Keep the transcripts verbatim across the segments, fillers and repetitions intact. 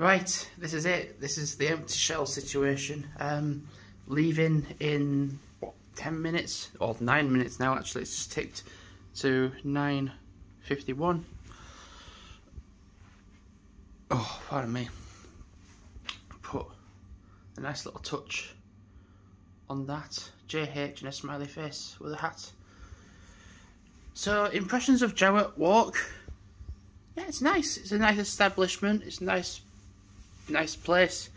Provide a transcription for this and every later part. Right, this is it. This is the empty shell situation. Um, leaving in what, ten minutes or nine minutes now. Actually, it's just ticked to nine fifty-one. Oh, pardon me. Put a nice little touch on that. J H and a smiley face with a hat. So, impressions of Jowett Walk. Yeah, it's nice. It's a nice establishment. It's a nice, nice place.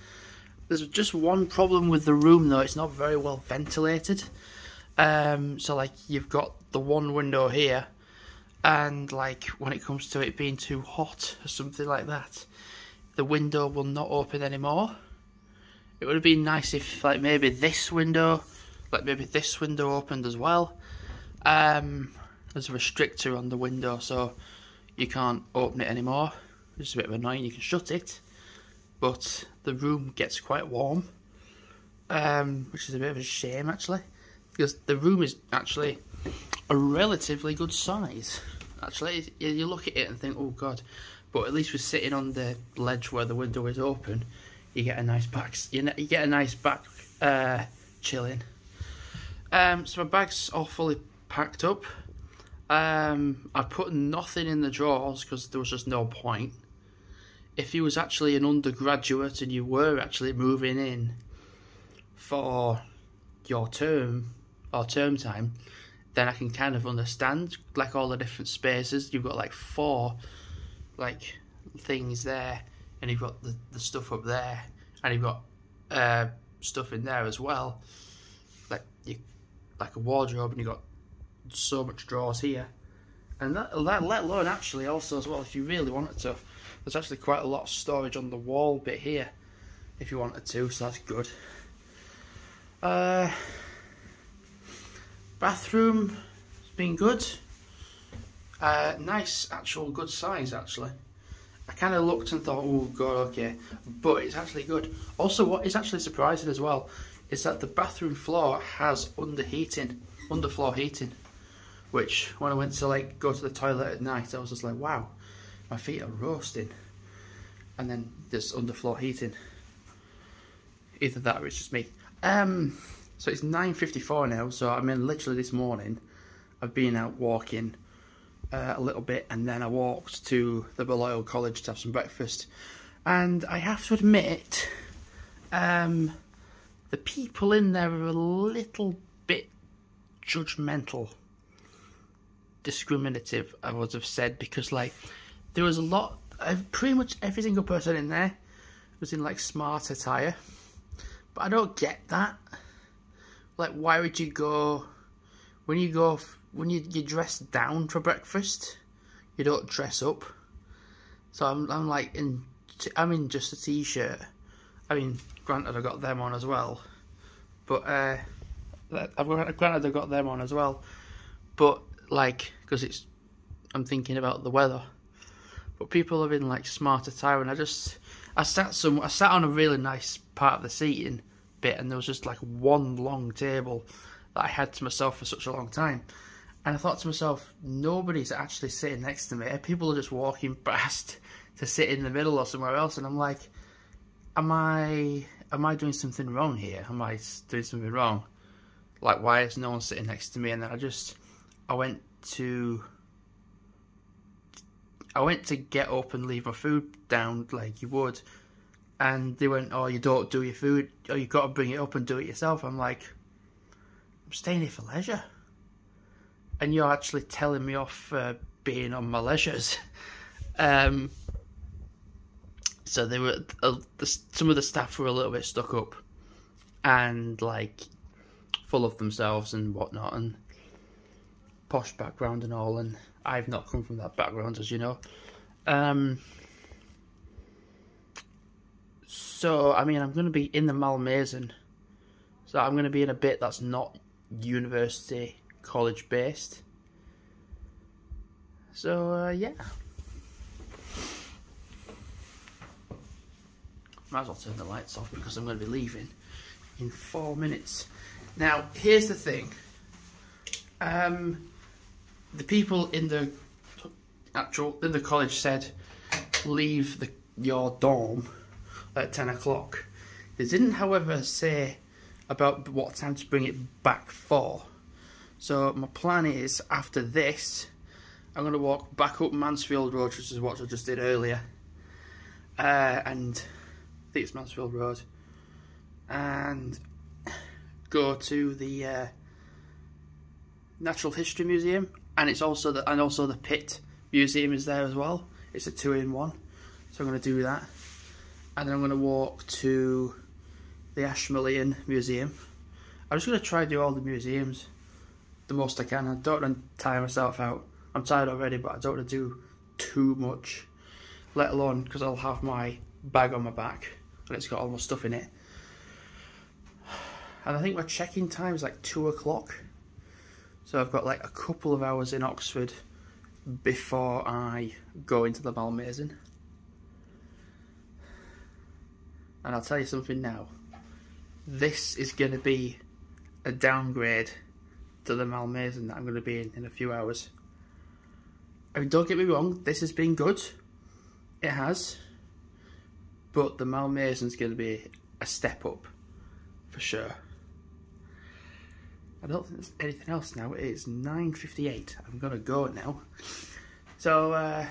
There's just one problem with the room though. It's not very well ventilated. Um, so like you've got the one window here, and like when it comes to it being too hot or something like that, the window will not open anymore. It would have been nice if like maybe this window, like maybe this window opened as well. Um, there's a restrictor on the window, so you can't open it anymore, which is a bit annoying. You can shut it, but the room gets quite warm, um, which is a bit of a shame actually, because the room is actually a relatively good size. Actually, you look at it and think, oh god, but at least we're sitting on the ledge where the window is open. You get a nice back, you get a nice back uh, chilling. Um, so my bag's all fully packed up. Um, I put nothing in the drawers because there was just no point. If you was actually an undergraduate and you were actually moving in for your term or term time, then I can kind of understand like all the different spaces. You've got like four like things there, and you've got the, the stuff up there, and you've got uh, stuff in there as well, like you like a wardrobe, and you've got so much drawers here, and that, that let alone actually also as well, if you really wanted to, there's actually quite a lot of storage on the wall bit here if you wanted to, so that's good. Uh, bathroom has been good. Uh, nice actual good size actually. I kind of looked and thought, oh god, okay, but it's actually good. Also, what is actually surprising as well is that the bathroom floor has underheating, underfloor heating, which when I went to like go to the toilet at night, I was just like, wow, my feet are roasting. And then there's underfloor heating. Either that or it's just me. Um, so it's nine fifty-four now, so I mean literally this morning I've been out walking uh, a little bit, and then I walked to the Balliol College to have some breakfast. And I have to admit, um, the people in there are a little bit judgmental, discriminative, I would have said, because like there was a lot of, pretty much every single person in there was in like smart attire, but I don't get that. Like, why would you go when you go when you you dress down for breakfast, you don't dress up? So I'm I'm like in I'm in just a t-shirt. I mean, granted I got them on as well, but uh I've granted I've got them on as well, but like, because it's, I'm thinking about the weather, but people are in like smart attire, and I just, I sat some, I sat on a really nice part of the seating bit, and there was just like one long table that I had to myself for such a long time, and I thought to myself, nobody's actually sitting next to me. People are just walking past to sit in the middle or somewhere else, and I'm like, am I, am I doing something wrong here? Am I doing something wrong? Like, why is no one sitting next to me? And then I just, I went to, I went to get up and leave my food down like you would, and they went, oh, you don't do your food, oh, you got to bring it up and do it yourself. I'm like, I'm staying here for leisure, and you're actually telling me off for being on my leisures. um, so they were, uh, some of the staff were a little bit stuck up, and like, full of themselves and whatnot, and posh background and all, and I've not come from that background, as you know. Um, so I mean, I'm going to be in the Malmaison, so I'm going to be in a bit that's not university college based. So uh, yeah, might as well turn the lights off because I'm going to be leaving in four minutes. Now, here's the thing, um, the people in the actual, in the college said, leave the, your dorm at ten o'clock. They didn't, however, say about what time to bring it back for. So my plan is, after this, I'm going to walk back up Mansfield Road, which is what I just did earlier. Uh, and I think it's Mansfield Road. And go to the uh, Natural History Museum, and it's also the and also the Pitt Museum is there as well. It's a two in one, so I'm going to do that, and then I'm going to walk to the Ashmolean Museum. I'm just going to try to do all the museums the most I can. I don't want to tire myself out. I'm tired already, but I don't want to do too much, let alone because I'll have my bag on my back and it's got all my stuff in it. And I think my check-in time is like two o'clock, so I've got like a couple of hours in Oxford before I go into the Malmaison. And I'll tell you something now, this is going to be a downgrade to the Malmaison that I'm going to be in in a few hours. I mean, don't get me wrong, this has been good, it has, but the Malmaison's going to be a step up for sure. I don't think there's anything else now. It is nine fifty-eight. I'm gonna go now. So uh,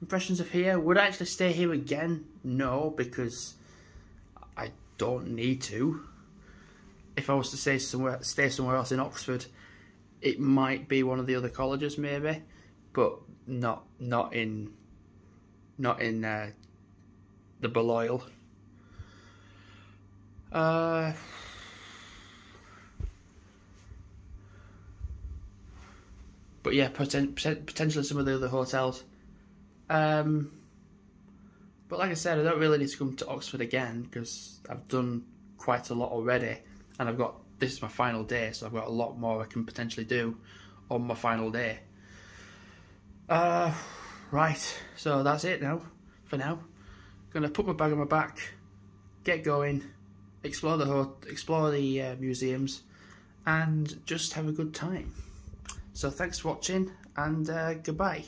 impressions of here. Would I actually stay here again? No, because I don't need to. If I was to stay somewhere, stay somewhere else in Oxford, it might be one of the other colleges, maybe, but not not in not in uh, the Balliol. Uh, but yeah, poten potentially some of the other hotels. Um, but like I said, I don't really need to come to Oxford again because I've done quite a lot already, and I've got, this is my final day, so I've got a lot more I can potentially do on my final day. Uh, right, so that's it now. For now, I'm gonna put my bag on my back, get going, explore the ho explore the uh, museums, and just have a good time. So thanks for watching, and uh, goodbye.